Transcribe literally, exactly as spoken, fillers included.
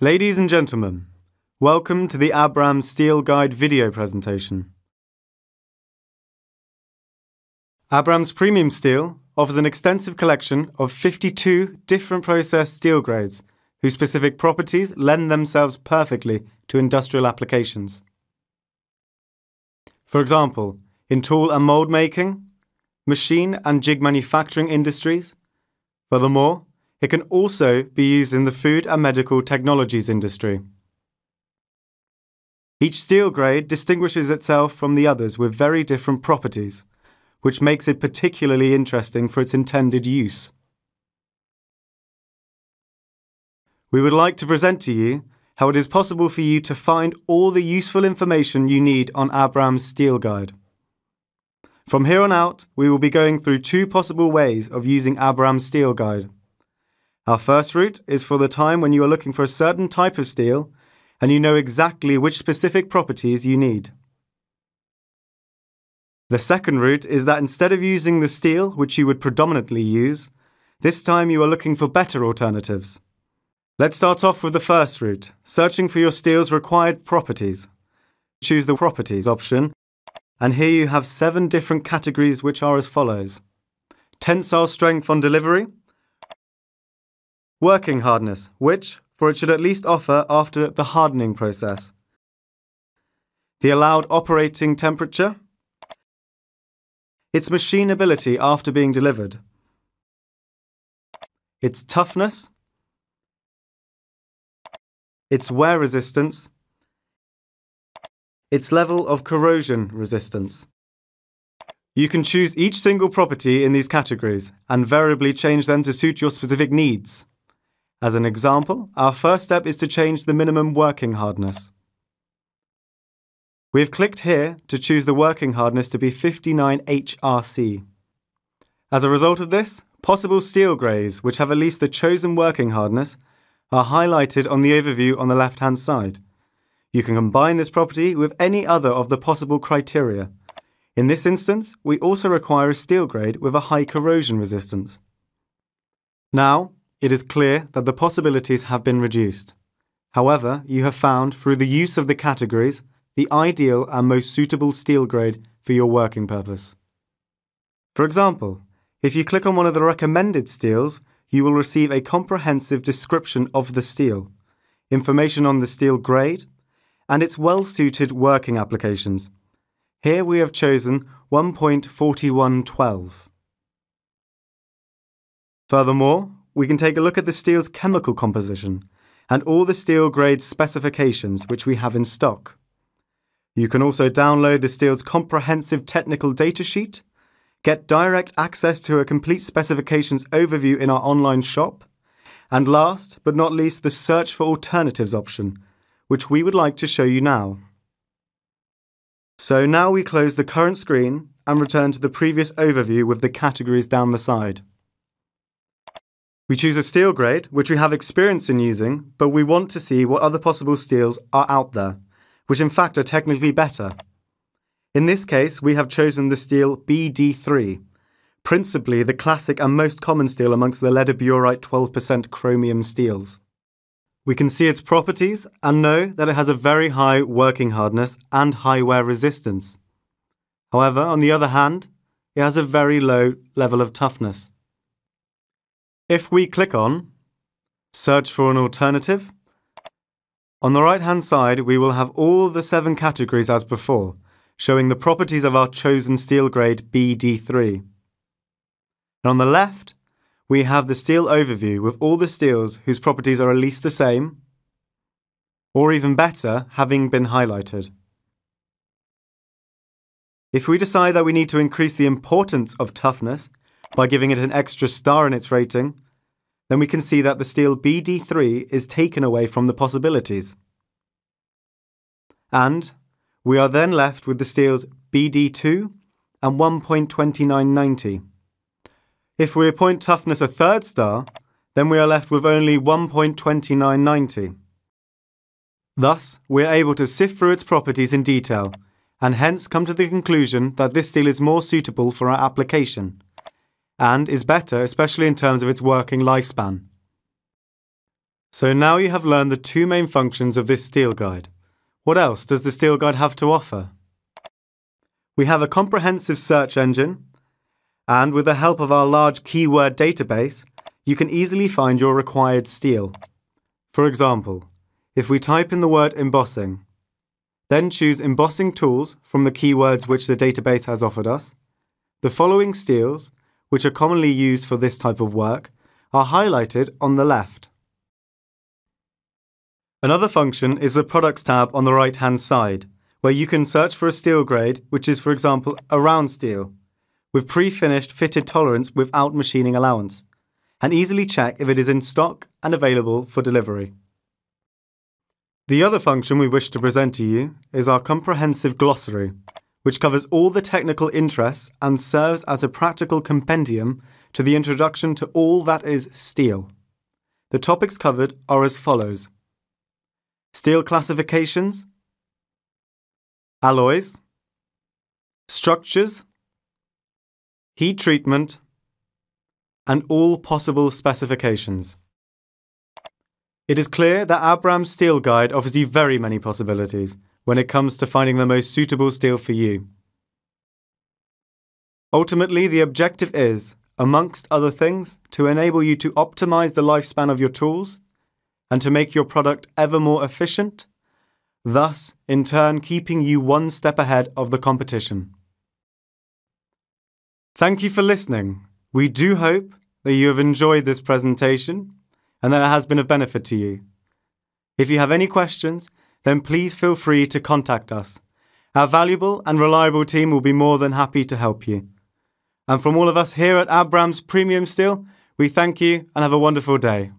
Ladies and gentlemen, welcome to the Abrams Steel Guide video presentation. Abrams Premium Steel offers an extensive collection of fifty-two different process steel grades whose specific properties lend themselves perfectly to industrial applications. For example, in tool and mould making, machine and jig manufacturing industries. Furthermore, it can also be used in the food and medical technologies industry. Each steel grade distinguishes itself from the others with very different properties, which makes it particularly interesting for its intended use. We would like to present to you how it is possible for you to find all the useful information you need on Abrams Steel Guide. From here on out, we will be going through two possible ways of using Abrams Steel Guide. Our first route is for the time when you are looking for a certain type of steel and you know exactly which specific properties you need. The second route is that instead of using the steel which you would predominantly use, this time you are looking for better alternatives. Let's start off with the first route, searching for your steel's required properties. Choose the properties option, and here you have seven different categories which are as follows: tensile strength on delivery, working hardness, which, for it should at least offer after the hardening process, the allowed operating temperature, its machinability after being delivered, its toughness, its wear resistance, its level of corrosion resistance. You can choose each single property in these categories and variably change them to suit your specific needs. As an example, our first step is to change the minimum working hardness. We have clicked here to choose the working hardness to be fifty-nine H R C. As a result of this, possible steel grades which have at least the chosen working hardness are highlighted on the overview on the left-hand side. You can combine this property with any other of the possible criteria. In this instance, we also require a steel grade with a high corrosion resistance. Now, it is clear that the possibilities have been reduced. However, you have found, through the use of the categories, the ideal and most suitable steel grade for your working purpose. For example, if you click on one of the recommended steels, you will receive a comprehensive description of the steel, information on the steel grade, and its well-suited working applications. Here we have chosen one point four one one two. Furthermore, we can take a look at the steel's chemical composition and all the steel grade specifications which we have in stock. You can also download the steel's comprehensive technical datasheet, get direct access to a complete specifications overview in our online shop, and last but not least, the search for alternatives option, which we would like to show you now. So now we close the current screen and return to the previous overview with the categories down the side. We choose a steel grade, which we have experience in using, but we want to see what other possible steels are out there, which in fact are technically better. In this case, we have chosen the steel B D three, principally the classic and most common steel amongst the lead-burite twelve percent chromium steels. We can see its properties and know that it has a very high working hardness and high wear resistance. However, on the other hand, it has a very low level of toughness. If we click on Search for an Alternative, on the right-hand side we will have all the seven categories as before, showing the properties of our chosen steel grade B D three. And on the left, we have the steel overview with all the steels whose properties are at least the same, or even better, having been highlighted. If we decide that we need to increase the importance of toughness by giving it an extra star in its rating, then we can see that the steel B D three is taken away from the possibilities. And we are then left with the steels B D two and one point two nine nine zero. If we appoint toughness a third star, then we are left with only one point two nine nine zero. Thus, we are able to sift through its properties in detail, and hence come to the conclusion that this steel is more suitable for our application, and is better, especially in terms of its working lifespan. So now you have learned the two main functions of this steel guide. What else does the steel guide have to offer? We have a comprehensive search engine, and with the help of our large keyword database, you can easily find your required steel. For example, if we type in the word embossing, then choose embossing tools from the keywords which the database has offered us, the following steels, which are commonly used for this type of work, are highlighted on the left. Another function is the Products tab on the right-hand side, where you can search for a steel grade, which is, for example, a round steel, with pre-finished fitted tolerance without machining allowance, and easily check if it is in stock and available for delivery. The other function we wish to present to you is our comprehensive glossary, which covers all the technical interests and serves as a practical compendium to the introduction to all that is steel. The topics covered are as follows: steel classifications, alloys, structures, heat treatment, and all possible specifications. It is clear that Abrams Steel Guide offers you very many possibilities when it comes to finding the most suitable steel for you. Ultimately, the objective is, amongst other things, to enable you to optimize the lifespan of your tools and to make your product ever more efficient, thus, in turn, keeping you one step ahead of the competition. Thank you for listening. We do hope that you have enjoyed this presentation and that it has been of benefit to you. If you have any questions, then please feel free to contact us. Our valuable and reliable team will be more than happy to help you. And from all of us here at Abrams Premium Steel, we thank you and have a wonderful day.